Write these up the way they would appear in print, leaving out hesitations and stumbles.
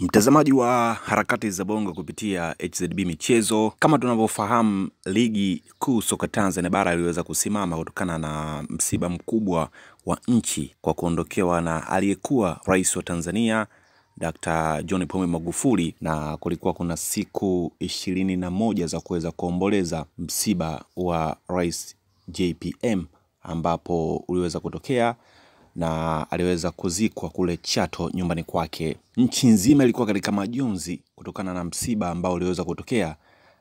Mtazamaji wa Harakati za Bongo kupitia HZB Michezo, kama tunavyofahamu ligi kuu soka Tanzania bara iliweza kusimama kutokana na msiba mkubwa wa nchi kwa kuondokewa na aliyekuwa rais wa Tanzania Dr. John Pombe Magufuli, na kulikuwa kuna siku 21 za kuweza kuomboleza msiba wa rais JPM, ambapo uliweza kutokea na aliweza kuzikwa kule Chato nyumbani kwake. Nchi nzima ilikuwa katika majonzi kutokana na msiba ambao uliweza kutokea,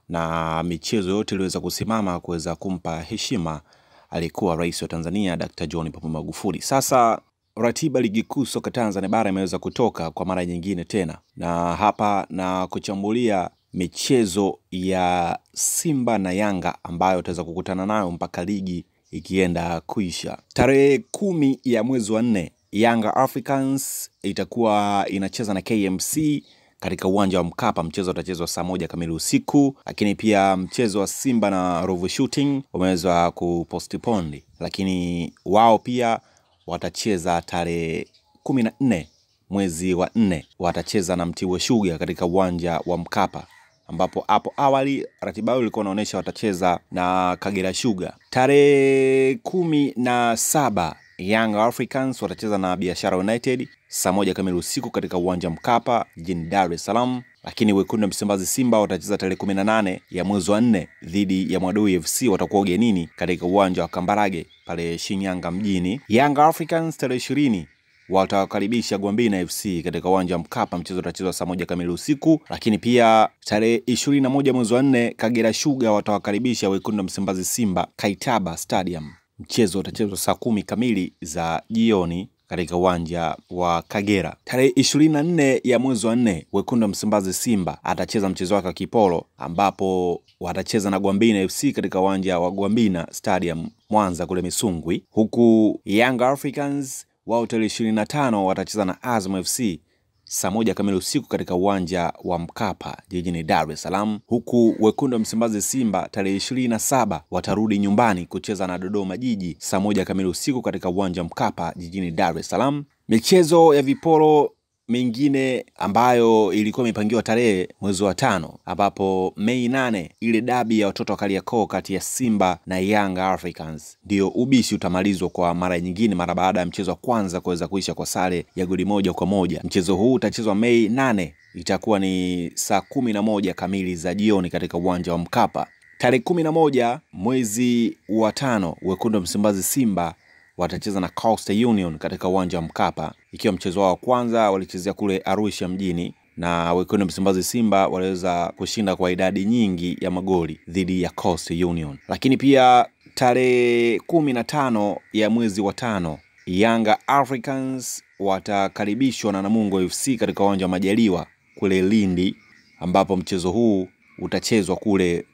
na michezo yote iliweza kusimama kuweza kumpa heshima alikuwa rais wa Tanzania Dr. John Pombe Magufuli. Sasa ratiba ligi kuu soka Tanzania bara imeweza kutoka kwa mara nyingine tena, na hapa na kuchambulia michezo ya Simba na Yanga ambayo utaweza kukutana nayo mpaka ligi ikienda kuisha. Tarehe 10 ya mwezi wa 4, Young Africans itakuwa inacheza na KMC katika uwanja wa Mkapa. Mchezo utachezwa saa 1 kamili usiku, lakini pia mchezo wa Simba na Ruvu Shooting umeweza kupostpone, lakini wao pia watacheza tarehe 14 mwezi wa 4, watacheza na Mtibwa Sugar katika uwanja wa Mkapa, ambapo hapo awali ratiba ilikuwa inaonyesha watacheza na Kagera Sugar. Tarehe 17 Young Africans watacheza na Biashara United saa 1 kamili usiku katika uwanja Mkapa jijini Dar es Salaam, lakini wekundu Msimbazi Simba watacheza tarehe 18 ya mwezi wa 4 dhidi ya Mwadui FC, watakuwa ugenini katika uwanja wa Kambarage pale Shinyanga mjini. Young Africans tarehe 20 watawakaribisha Gwambina FC katika uwanja Mkapa, mchezo utachezwa saa 1 kamili usiku, lakini pia tarehe 21 mwezi wa 4 Kagera Sugar watawakaribisha wekundu Msimbazi Simba Kaitaba Stadium, mchezo utachezwa saa 10 kamili za jioni katika uwanja wa Kagera. Tarehe 24 ya mwezi wa 4 wekundu Msimbazi Simba atacheza mchezo wake wa kipolo, ambapo watacheza na Gwambina FC katika uwanja wa Gwambina Stadium Mwanza kule Misungwi, huku Young Africans wao tarehe 25 watacheza na Azam FC saa 1 kamili usiku katika uwanja wa Mkapa jijini Dar es Salaam, huku wekundu Msimbazi Simba tarehe 27 watarudi nyumbani kucheza na Dodoma Jiji saa 1 kamili usiku katika uwanja Mkapa jijini Dar es Salaam. Michezo ya viporo mingine ambayo ilikuwa mipangiwa tarehe mwezi wa 5, ambapo Mei 8 ile dabi ya watoto Kariakoo kati ya Simba na Young Africans ndio ubishi utamalizwa kwa mara nyingine mara baada ya mchezo wa kwanza kuweza kuisha kwa sare ya goli 1 kwa 1. Mchezo huu utachezwa Mei 8, itakuwa ni saa 11 kamili za jioni katika uwanja wa Mkapa. Tarehe 11 mwezi wa 5 wekundu Msimbazi Simba watacheza na Coast Union katika uwanja wa Mkapa, ikiwa mchezo wao wa kwanza walichezea kule Arusha mjini, na wekundu Msimbazi Simba waliweza kushinda kwa idadi nyingi ya magoli dhidi ya Coast Union. Lakini pia tarehe 15 ya mwezi wa 5 Young Africans watakaribishwa na Namungo FC katika uwanja wa Majaliwa kule Lindi, ambapo mchezo huu utachezwa kule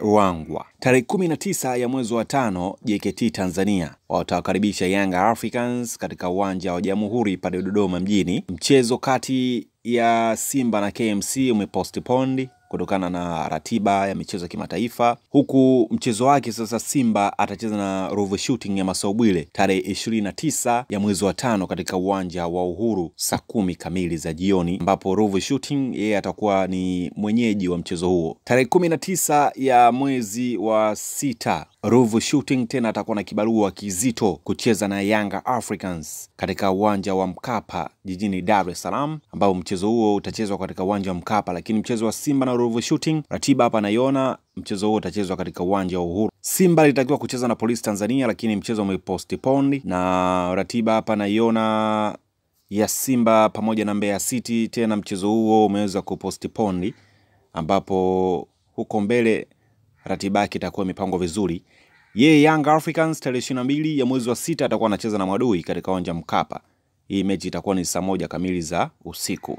Ruangwa. Tarehe 19 ya mwezi wa 5 JKT Tanzania watawakaribisha Young Africans katika uwanja wa Jamhuri pale Dodoma mjini. Mchezo kati ya Simba na KMC umepostponed kutokana na ratiba ya michezo ya kimataifa, huku mchezo wake sasa Simba atacheza na Ruvu Shooting ya Masaubwile tarehe 29 ya mwezi wa 5 katika uwanja wa Uhuru saa 10 kamili za jioni, ambapo Ruvu Shooting yeye atakuwa ni mwenyeji wa mchezo huo. Tarehe 19 ya mwezi wa 6 Ruvu Shooting tena atakuwa na kibarua kizito kucheza na Yanga Africans katika uwanja wa Mkapa jijini Dar es Salaam, ambao mchezo huo utachezwa katika uwanja wa Mkapa. Lakini mchezo wa Simba na Ruvu Shooting, ratiba hapa naiona, mchezo huo utachezwa katika uwanja wa Uhuru. Simba litakiwa kucheza na Polisi Tanzania, lakini mchezo umepostponed, na ratiba hapa naiona ya Simba pamoja na Mbeya City, tena mchezo huo umeweza kupostponed, ambapo huko mbele ratiba yake itakuwa mipango vizuri. Yeye Young Africans tarehe 22 ya mwezi wa 6 atakuwa anacheza na Mwadui katika uwanja Mkapa. Hii mechi itakuwa ni saa 1 kamili za usiku.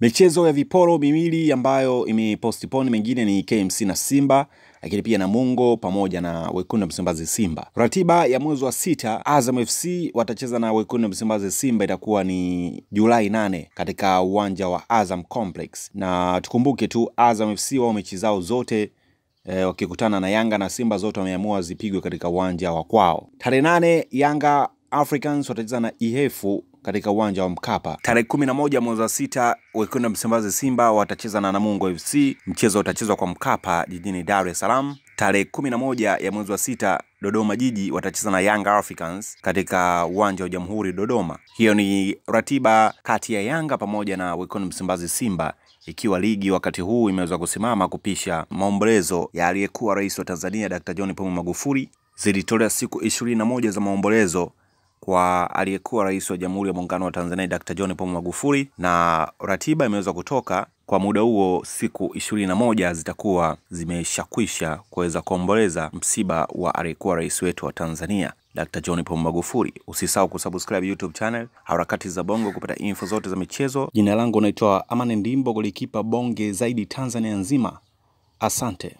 Michezo ya viporo miwili ambayo imepostpone mengine ni KMC na Simba, lakini pia Namungo pamoja na wekundu Msimbazi Simba. Ratiba ya mwezi wa 6 Azam FC watacheza na wekundu Msimbazi Simba, itakuwa ni Julai 8 katika uwanja wa Azam Complex. Na tukumbuke tu Azam FC wao mechi zao zote wakikutana na Yanga na Simba zote wameamua zipigwe katika uwanja wa kwao. Tarehe 8 Yanga Africans watacheza na Ihefu katika uwanja wa Mkapa. Tarehe 11 mwezi wa 6 Wekundu Msimbazi Simba watacheza na Namungo FC. Mchezo utachezwa kwa Mkapa jijini Dar es Salaam. Tarehe 11 ya mwezi wa 6 Dodoma Jiji watacheza na Young Africans katika uwanja wa Jamhuri Dodoma. Hiyo ni ratiba kati ya Yanga pamoja na Wekundu Msimbazi Simba, ikiwa ligi wakati huu imeweza kusimama kupisha maombolezo ya aliyekuwa rais wa Tanzania Dr. John Pombe Magufuli. Zilitolewa siku 21 za maombolezo kwa aliyekuwa rais wa Jamhuri ya Muungano wa Tanzania Dr. John Pombe Magufuli, na ratiba imeweza kutoka kwa muda huo. Siku 21 zitakuwa zimeshakwisha kuweza kuomboleza msiba wa aliyekuwa rais wetu wa Tanzania Dr. John Pombe Magufuli. Usisahau kusubscribe YouTube channel Harakati za Bongo kupata info zote za michezo. Jina langu naitwa Amane Dimbo, golikipa bonge zaidi Tanzania nzima. Asante.